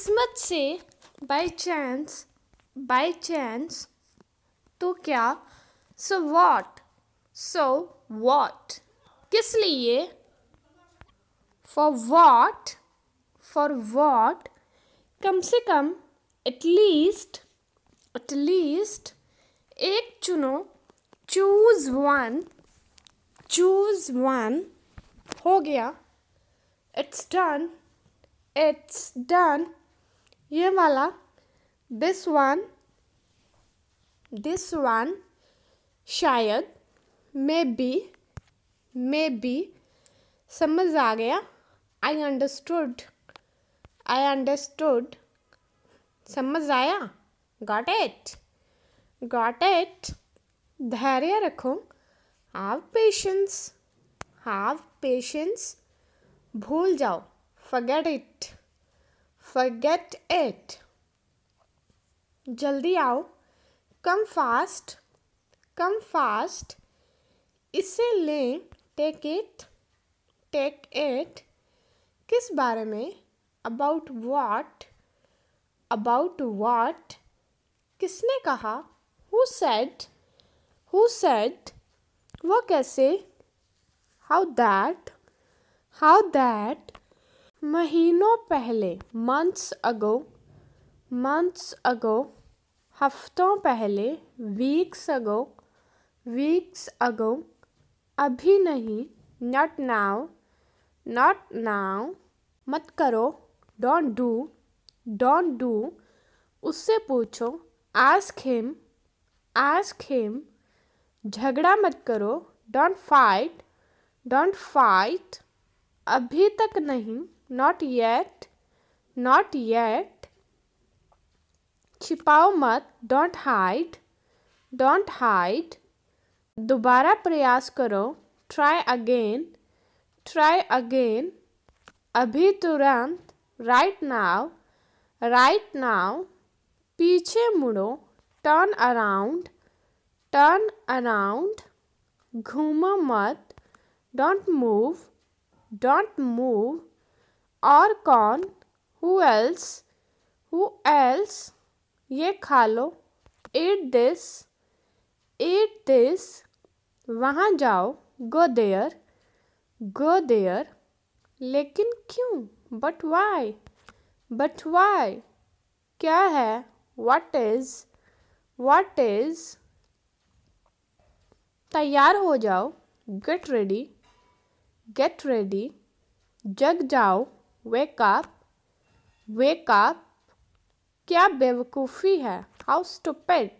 किस्मत से by chance तो क्या so what किस लिए for what कम से कम at least एक चुनो choose one हो गया it's done ये वाला this one शायद maybe समझ आ गया I understood समझ आया got it धैर्य रखो have patience भूल जाओ forget it जल्दी आओ come fast इसे लें take it किस बारे में about what किसने कहा who said वो कैसे how that महीनों पहले months ago हफ्तों पहले weeks ago अभी नहीं not now मत करो don't do उससे पूछो ask him झगड़ा मत करो don't fight अभी तक नहीं not yet छिपाओ मत don't hide दोबारा प्रयास करो try again अभी तुरंत right now पीछे मुड़ो turn around घूमो मत don't move और कौन who else ये खा लो eat this वहाँ जाओ go there लेकिन क्यों but why क्या है what is तैयार हो जाओ get ready जग जाओ wake up क्या बेवकूफ़ी है how stupid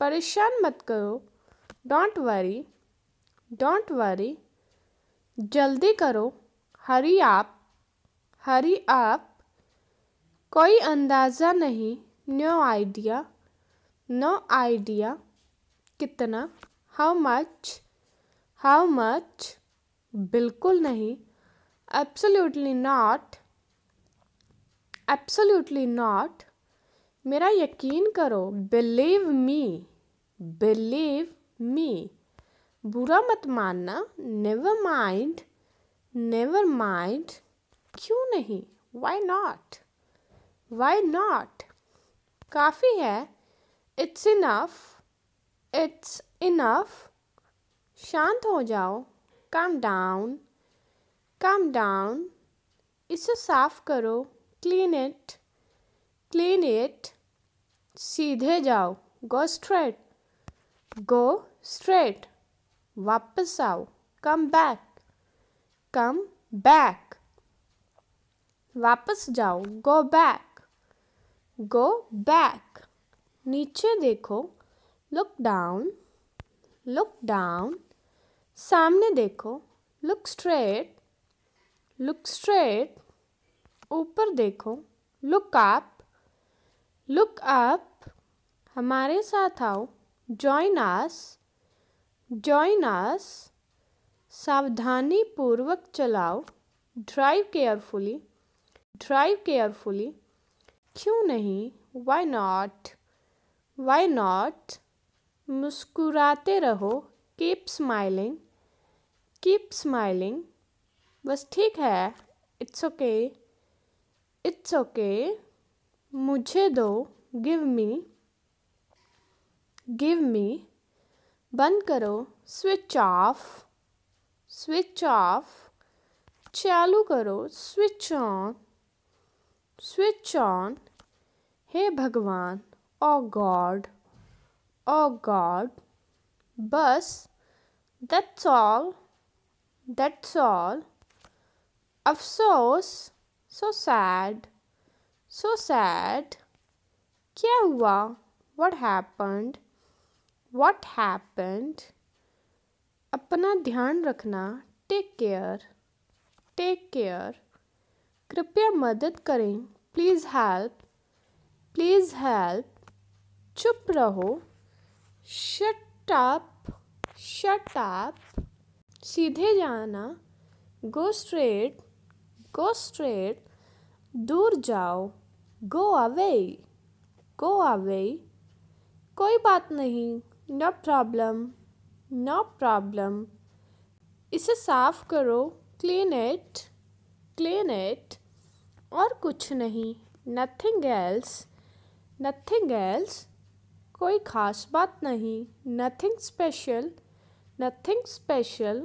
परेशान मत करो don't worry जल्दी करो hurry up कोई अंदाज़ा नहीं no idea कितना how much बिल्कुल नहीं absolutely not मेरा यकीन करो believe me बुरा मत मानना never mind क्यों नहीं why not काफ़ी है it's enough शांत हो जाओ calm down इसे साफ करो clean it सीधे जाओ go straight वापस आओ come back वापस जाओ go back नीचे देखो look down सामने देखो look straight ऊपर देखो look up हमारे साथ आओ join us सावधानी पूर्वक चलाओ ड्राइव केयरफुली क्यों नहीं why not मुस्कुराते रहो कीप स्माइलिंग बस ठीक है It's okay. It's okay. मुझे दो. Give me. Give me. बंद करो. Switch off. Switch off. चालू करो. Switch on. Switch on. हे भगवान. Oh God. Oh God. बस. That's all. That's all. अफसोस. So sad. So sad. क्या हुआ? What happened? What happened? अपना ध्यान रखना. Take care. Take care. कृपया मदद करें. Please help. Please help. चुप रहो. Shut up. Shut up. सीधे जाना. Go straight. Go straight. दूर जाओ. Go away. Go away. कोई बात नहीं. No problem. No problem. इसे साफ करो. Clean it. Clean it. और कुछ नहीं. Nothing else. Nothing else. कोई खास बात नहीं. Nothing special. Nothing special.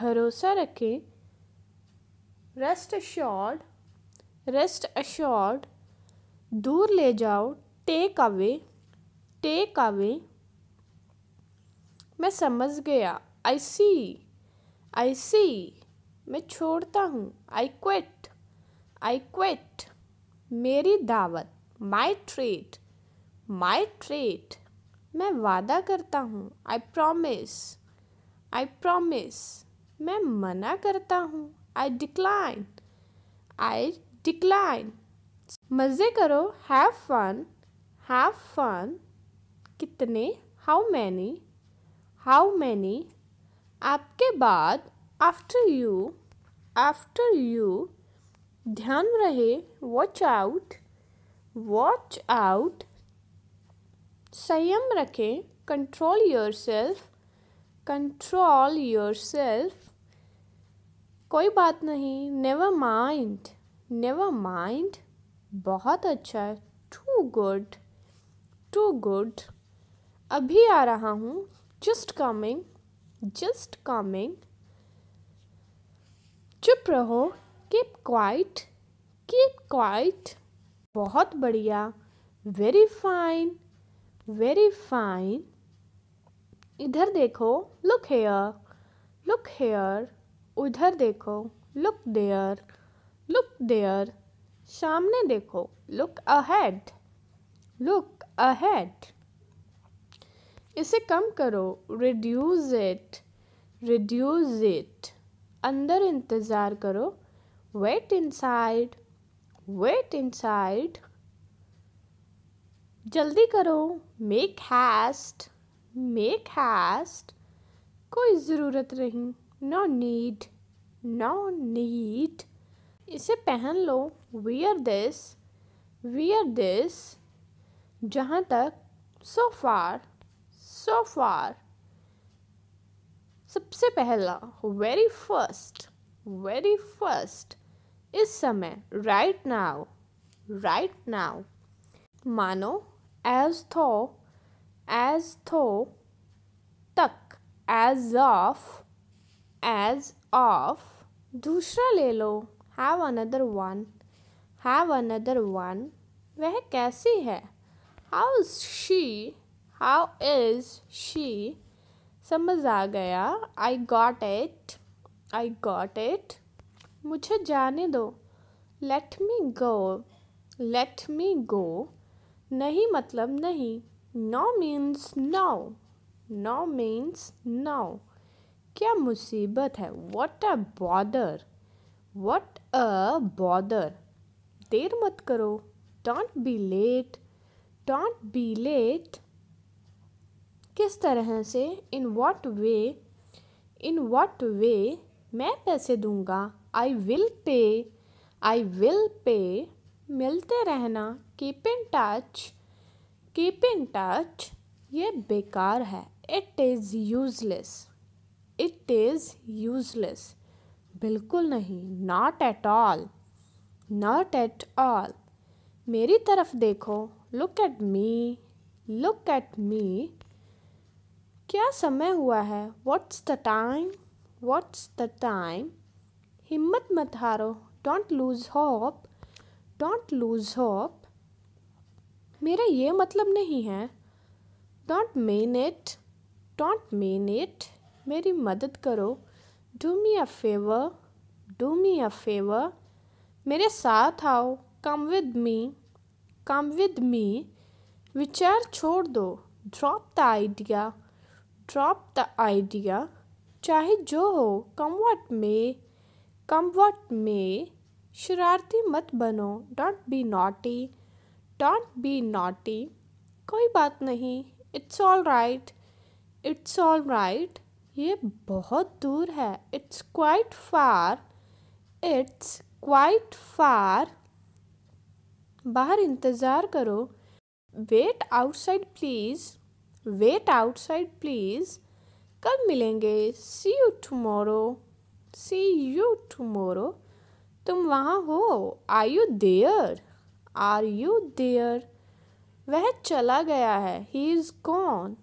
भरोसा रखें. Rest assured. Rest assured. दूर ले जाओ. Take away. Take away. मैं समझ गया. I see. I see. मैं छोड़ता हूँ. I quit. I quit. मेरी दावत. My treat. My treat. मैं वादा करता हूँ. I promise. I promise. मैं मना करता हूँ. I decline. I decline. मज़े करो. Have fun. Have fun. कितने. How many. How many. आपके बाद. After you. After you. ध्यान रहे. Watch out. Watch out. संयम रखें. Control yourself. Control yourself. कोई बात नहीं. Never mind. Never mind. बहुत अच्छा. Too good. Too good. अभी आ रहा हूँ. Just coming. Just coming. चुप रहो. Keep quiet. Keep quiet. बहुत बढ़िया. Very fine. Very fine. इधर देखो. Look here. Look here. उधर देखो. Look there. Look there. सामने देखो. Look ahead. Look ahead. इसे कम करो. Reduce it. Reduce it. अंदर इंतज़ार करो. Wait inside. Wait inside. जल्दी करो. Make haste. Make haste. कोई ज़रूरत नहीं. No need. No need. इसे पहन लो. Wear this. Wear this. जहाँ तक. So far. So far. सबसे पहला. Very first. Very first. इस समय. Right now. Right now. मानो. As though. As though. तक. As of. As of. दूसरा ले लो. Have another one. Have another one. वह कैसी है? How is she? How is she? समझ आ गया. I got it. I got it. मुझे जाने दो. Let me go. Let me go. नहीं मतलब नहीं. No means no. No means no. क्या मुसीबत है? What a bother. What a bother. देर मत करो. Don't be late. Don't be late. किस तरह से? In what way? In what way? मैं पैसे दूंगा. I will pay. I will pay. मिलते रहना. Keep in touch. Keep in touch. ये बेकार है. It is useless. It is useless. बिल्कुल नहीं, not at all, not at all. मेरी तरफ देखो, look at me, look at me. क्या समय हुआ है, what's the time, what's the time. हिम्मत मत हारो, don't lose hope, don't lose hope. मेरा ये मतलब नहीं है, don't mean it, don't mean it. मेरी मदद करो, do me a favour, do me a favour. मेरे साथ आओ, come with me, come with me. विचार छोड़ दो, drop the idea, drop the idea. चाहे जो हो, कम व्हाट मे, कम व्हाट मे। शरारती मत बनो, don't be naughty, don't be naughty. कोई बात नहीं, it's all right, it's all right. ये बहुत दूर है, it's quite far, it's quite far. बाहर इंतज़ार करो, wait outside please, wait outside please. कल मिलेंगे, see you tomorrow, see you tomorrow. तुम वहाँ हो, are you there, are you there. वह चला गया है, he is gone,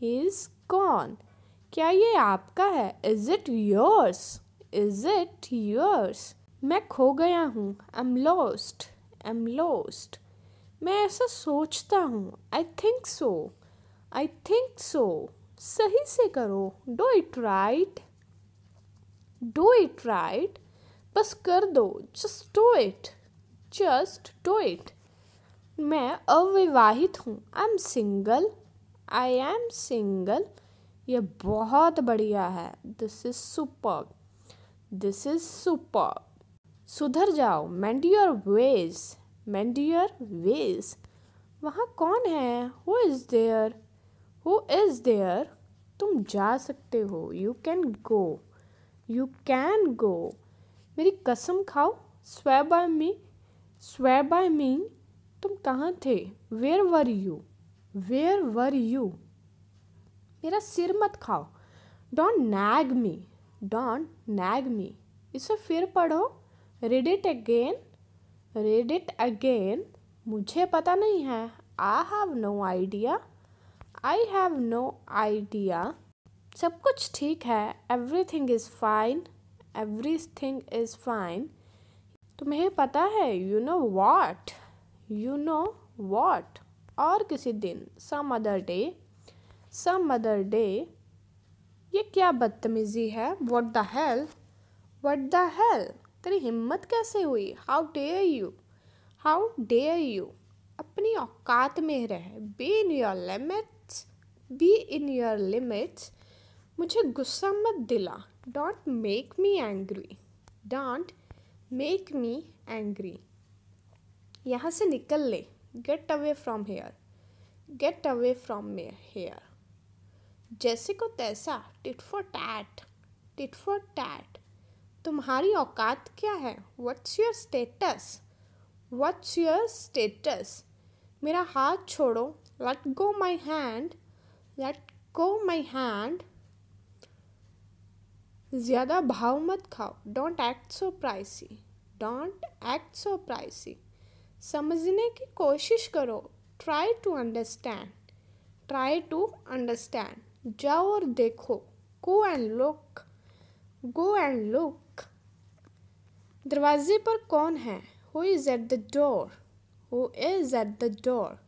he is gone. क्या ये आपका है, is it yours, is it yours. मैं खो गया हूँ, I am lost, I am lost. मैं ऐसा सोचता हूँ, I think so, I think so. सही से करो, do it right, do it right. बस कर दो, just do it, just do it. मैं अविवाहित हूँ, I am single, I am single. यह बहुत बढ़िया है, this is superb, this is superb. सुधर जाओ, mend your ways, mend your ways. वहाँ कौन है, who is there, who is there. तुम जा सकते हो, you can go, you can go. मेरी कसम खाओ, swear by me, swear by me. तुम कहाँ थे, where were you, where were you. मेरा सिर मत खाओ, don't nag me, don't nag me. इसे फिर पढ़ो, read it again, read it again. मुझे पता नहीं है, I have no idea, I have no idea. सब कुछ ठीक है, everything is fine, everything is fine. तुम्हें पता है, you know what, you know what. और किसी दिन, some other day, some other day. ये क्या बदतमीजी है, what the hell, what the hell. तेरी हिम्मत कैसे हुई, how dare you, how dare you. अपनी औकात में रह, be in your limits, be in your limits. मुझे गुस्सा मत दिला, don't make me angry, don't make me angry. यहाँ से निकल ले, get away from here, get away from here. जैसे को तैसा, tit for tat, tit for tat. तुम्हारी औकात क्या है, what's your status, what's your status. मेरा हाथ छोड़ो, let go my hand, let go my hand. ज़्यादा भाव मत खाओ, don't act so pricey, don't act so pricey. समझने की कोशिश करो, try to understand, try to understand. जाओ और देखो, go and look, go and look. दरवाजे पर कौन है, Who is at the door? Who is at the door?